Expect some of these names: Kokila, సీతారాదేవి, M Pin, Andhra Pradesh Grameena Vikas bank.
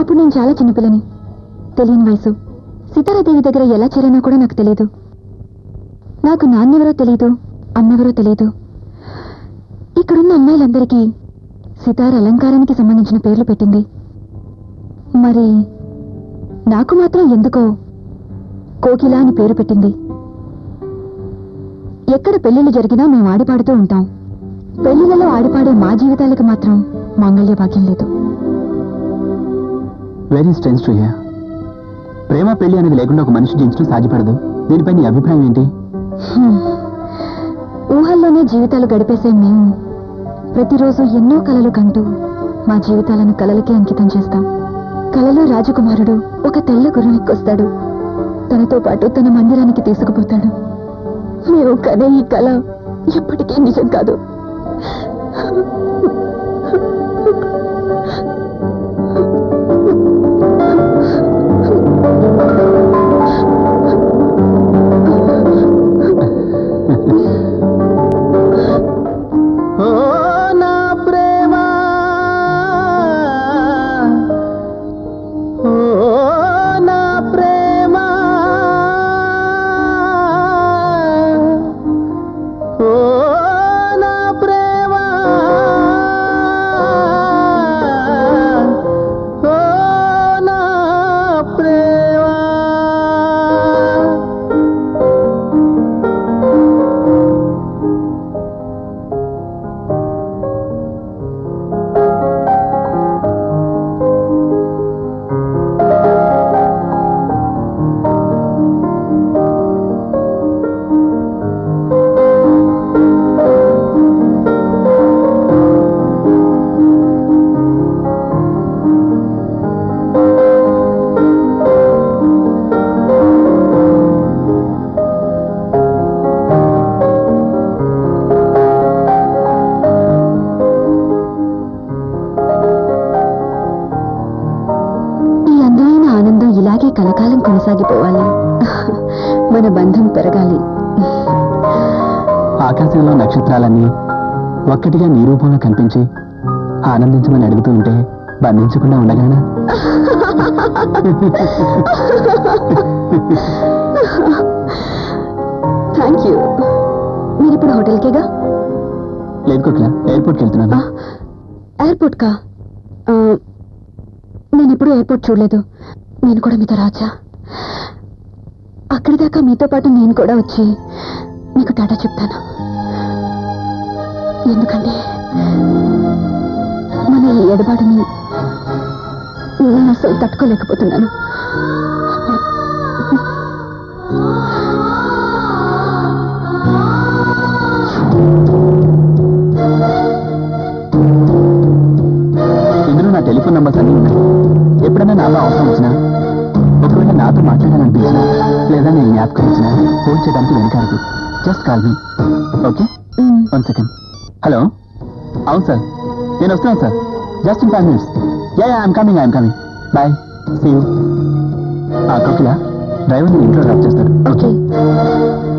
अब నేను చాలా చిన్న పిల్లని తెలియని వయసు సీతారాదేవి దగ్గర ఎలా చేరనో కూడా నాకు తెలియదు నాకు నాన్నెవరో తెలియదు అన్నెవరో తెలియదు ఇక్కడ ఉన్న అమ్మాయిలందరికీ సితార అలంకారానికి సంబంధించిన పేర్లు పెట్టింది మరి నాకు మాత్రం ఎందుకో కోకిల అని పేరు పెట్టింది ఎక్కడ పెళ్ళిళ్ళు జరిగినా మేము ఆడిపాడుతూ ఉంటాం పెళ్ళిళ్ళలో ఆడిపాడే మా జీవితాలకు మాత్రం మాంగళ్య భాగ్యం లేదు వెరీ స్ట్రెంజ్ టు హియర్ ప్రేమ పెళ్లి అనేది లేకుండా ఒక మనిషి జీవించడం సాధ్యపడదు దీనిపై నీ అభిప్రాయం ఏంటి ఊహల్లోనే జీవితాలు గడిపేసే మేము ప్రతిరోజు ఎన్నో కలలు కంటూ మా జీవితాలను కలలకే అంకితం చేస్తాం కలలో రాజకుమారుడు ఒక తెల్ల గుర్రానికొస్తాడు తనతో పాటు తన మందిరానికి తీసుకుపోతాడు మేము కనే ఈ కల ఎప్పటికీ నిజం కాదు నిరూపణ కనిపించి ఆనందించమని అడుగుతూ ఉంటే బంధించకుండా ఉండగానా థ్యాంక్ యూ మీరు ఇప్పుడు హోటల్కేగా లేదు కోకిల ఎయిర్పోర్ట్కి వెళ్తున్నాను ఎయిర్పోర్ట్కా నేను ఎప్పుడు ఎయిర్పోర్ట్ చూడలేదు నేను కూడా మీతో రాచా అక్కడి దాకా మీతో పాటు నేను కూడా వచ్చి మీకు టాటా చెప్తాను ఎందుకంటే మన ఈ ఎడబాటుని నేను అసలు తట్టుకోలేకపోతున్నాను ఇందులో నా టెలిఫోన్ నంబర్స్ అన్నీ ఉన్నాయి ఎప్పుడైనా నాలో అవసరం వచ్చినా ఒకవేళ నాతో మాట్లాడాలనిపించినా లేదా నేను జ్ఞాపకం వచ్చినా ఫోన్ చేయడానికి వెనకాడదు just call me okay 1 second hello आउन सर నేను వస్తాను sir just in 5 minutes yeah yeah I am coming bye see you Kokila driver driver intro drop చేస్తాడు ओके